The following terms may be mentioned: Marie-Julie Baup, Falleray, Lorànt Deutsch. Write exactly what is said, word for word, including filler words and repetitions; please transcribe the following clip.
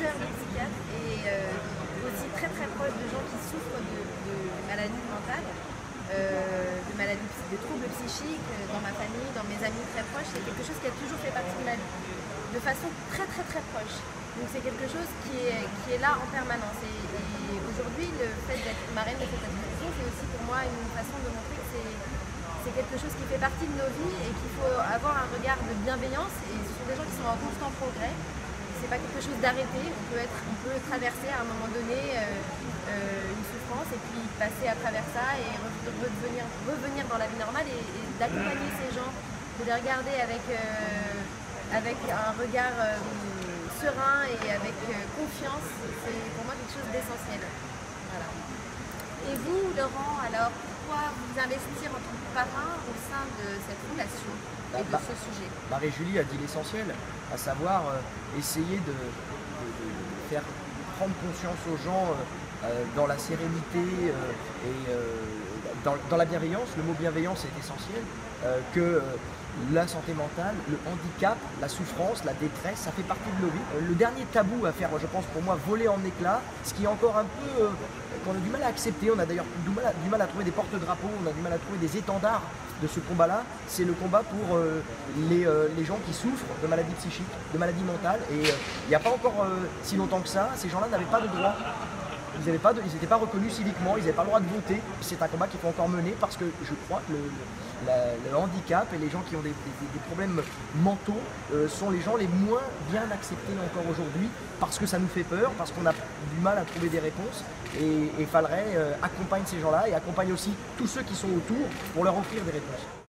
sœur psychiatre et euh, aussi très très proche de gens qui souffrent de, de maladies mentales, euh, de maladies, de troubles psychiques, dans ma famille, dans mes amis très proches. C'est quelque chose qui a toujours fait partie de ma vie, de façon très très très proche. Donc c'est quelque chose qui est, qui est là en permanence. Et, et aujourd'hui, le fait d'être marraine de cette association, c'est aussi pour moi une façon de montrer que c'est... c'est quelque chose qui fait partie de nos vies et qu'il faut avoir un regard de bienveillance, et ce sont des gens qui sont en constant progrès. C'est pas quelque chose d'arrêté, on peut être, on peut traverser à un moment donné euh, une souffrance et puis passer à travers ça et revenir, revenir dans la vie normale, et, et d'accompagner ces gens, de les regarder avec, euh, avec un regard euh, serein et avec euh, confiance, c'est pour moi quelque chose d'essentiel. Voilà. Et vous, Laurent, alors, pourquoi vous investir en tant que parrain au sein de cette fondation et de ce sujet? Marie-Julie a dit l'essentiel, à savoir euh, essayer de, de, de faire prendre conscience aux gens euh, dans la sérénité euh, et euh, dans, dans la bienveillance. Le mot bienveillance est essentiel, euh, que euh, la santé mentale, le handicap, la souffrance, la détresse, ça fait partie de nos vies. Euh, le dernier tabou à faire, je pense pour moi, voler en éclats, ce qui est encore un peu... Euh, qu'on a du mal à accepter, on a d'ailleurs du, du mal à trouver des porte-drapeaux, on a du mal à trouver des étendards de ce combat-là. C'est le combat pour euh, les, euh, les gens qui souffrent de maladies psychiques, de maladies mentales. Et il euh, n'y a pas encore euh, si longtemps que ça, ces gens-là n'avaient pas de droit. Ils n'étaient pas, pas reconnus civiquement, ils n'avaient pas le droit de voter. C'est un combat qu'il faut encore mener, parce que je crois que le, le, le handicap et les gens qui ont des, des, des problèmes mentaux euh, sont les gens les moins bien acceptés encore aujourd'hui, parce que ça nous fait peur, parce qu'on a du mal à trouver des réponses. Et, et Falleray euh, accompagne ces gens-là et accompagne aussi tous ceux qui sont autour pour leur offrir des réponses.